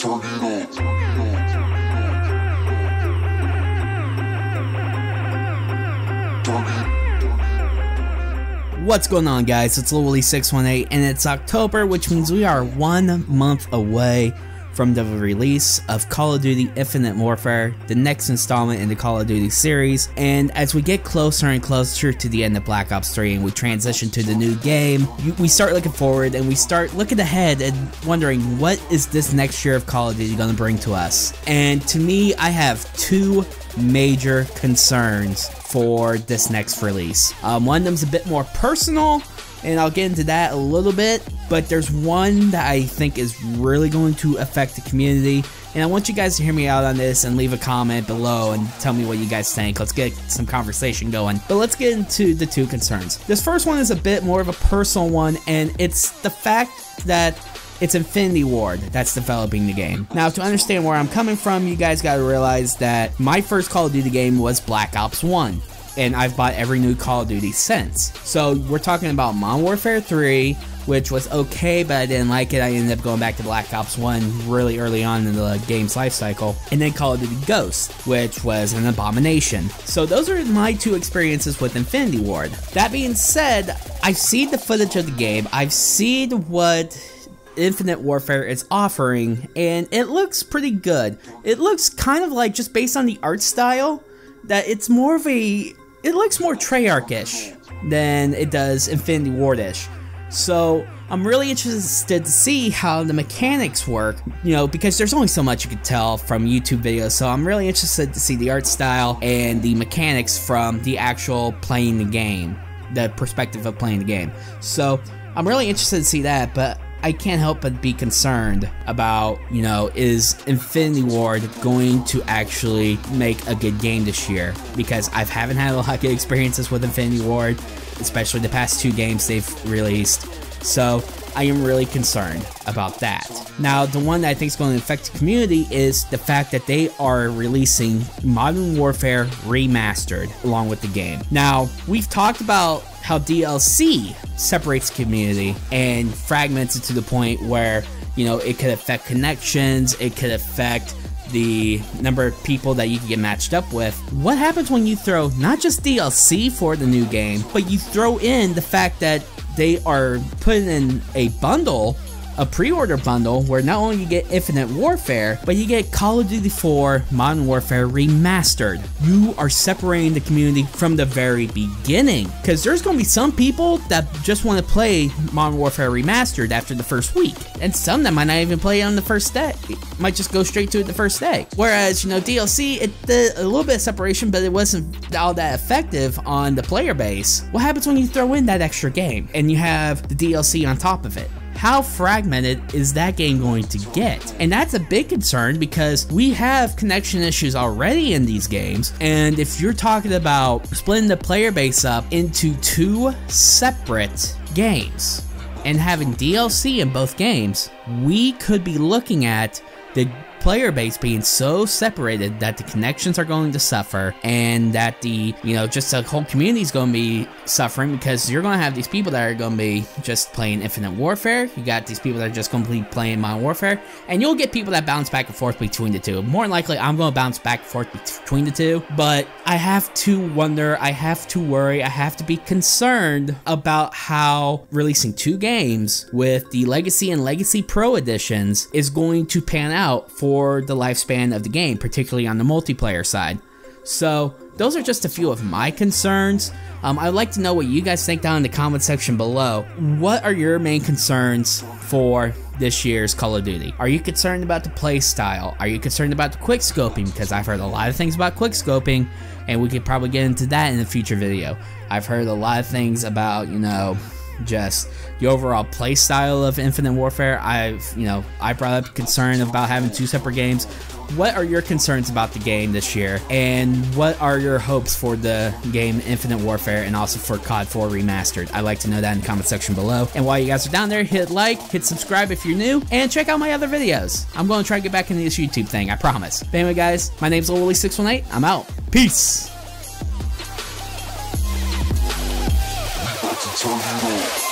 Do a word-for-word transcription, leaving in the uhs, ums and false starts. Turn it up. What's going on, guys? It's Lil Wooley six one eight, and it's October, which means we are one month away from the release of Call of Duty Infinite Warfare, the next installment in the Call of Duty series. And as we get closer and closer to the end of Black Ops three and we transition to the new game, we start looking forward and we start looking ahead and wondering, what is this next year of Call of Duty gonna bring to us? And to me, I have two major concerns for this next release. Um, one of them's a bit more personal, and I'll get into that a little bit, but there's one that I think is really going to affect the community, and I want you guys to hear me out on this and leave a comment below and tell me what you guys think. Let's get some conversation going, but let's get into the two concerns. This first one is a bit more of a personal one, and it's the fact that it's Infinity Ward that's developing the game. Now, to understand where I'm coming from, you guys gotta realize that my first Call of Duty game was Black Ops one. And I've bought every new Call of Duty since. So we're talking about Modern Warfare three, which was okay, but I didn't like it. I ended up going back to Black Ops one really early on in the game's life cycle. And then Call of Duty Ghost, which was an abomination. So those are my two experiences with Infinity Ward. That being said, I've seen the footage of the game. I've seen what Infinite Warfare is offering, and it looks pretty good. It looks kind of like, just based on the art style, that it's more of a... it looks more Treyarch-ish than it does Infinity Ward-ish. So I'm really interested to see how the mechanics work, you know, because there's only so much you can tell from YouTube videos. So I'm really interested to see the art style and the mechanics from the actual playing the game, the perspective of playing the game. So I'm really interested to see that, but I can't help but be concerned about, you know, is Infinity Ward going to actually make a good game this year? Because I haven't had a lot of good experiences with Infinity Ward, especially the past two games they've released. So I am really concerned about that. Now, the one that I think is going to affect the community is the fact that they are releasing Modern Warfare Remastered along with the game. Now, we've talked about how D L C separates community and fragments it to the point where, you know, it could affect connections, it could affect the number of people that you can get matched up with. What happens when you throw not just D L C for the new game, but you throw in the fact that they are putting in a bundle, a pre-order bundle, where not only you get Infinite Warfare, but you get Call of Duty four Modern Warfare Remastered. You are separating the community from the very beginning, because there's going to be some people that just want to play Modern Warfare Remastered after the first week, and some that might not even play it on the first day. It might just go straight to it the first day. Whereas, you know, D L C, it did a little bit of separation, but it wasn't all that effective on the player base. What happens when you throw in that extra game and you have the D L C on top of it? How fragmented is that game going to get? And that's a big concern, because we have connection issues already in these games. And if you're talking about splitting the player base up into two separate games and having D L C in both games, we could be looking at the player base being so separated that the connections are going to suffer, and that the, you know, just the whole community is going to be suffering, because you're going to have these people that are going to be just playing Infinite Warfare, you got these people that are just going to be playing Modern Warfare, and you'll get people that bounce back and forth between the two. More than likely, I'm going to bounce back and forth between the two, but I have to wonder, I have to worry, I have to be concerned about how releasing two games with the Legacy and Legacy Pro editions is going to pan out for For the lifespan of the game, particularly on the multiplayer side. So those are just a few of my concerns. Um, I'd like to know what you guys think down in the comment section below. What are your main concerns for this year's Call of Duty? Are you concerned about the play style? Are you concerned about the quick scoping? Because I've heard a lot of things about quick scoping, and we could probably get into that in a future video. I've heard a lot of things about, you know, just the overall play style of Infinite Warfare. I've, you know, I brought up concern about having two separate games. What are your concerns about the game this year? And what are your hopes for the game Infinite Warfare, and also for C O D four Remastered? I'd like to know that in the comment section below. And while you guys are down there, hit like, hit subscribe if you're new, and check out my other videos. I'm going to try to get back into this YouTube thing, I promise. But anyway, guys, my name's Lil Wooley six one eight. I'm out. Peace. Turn it up.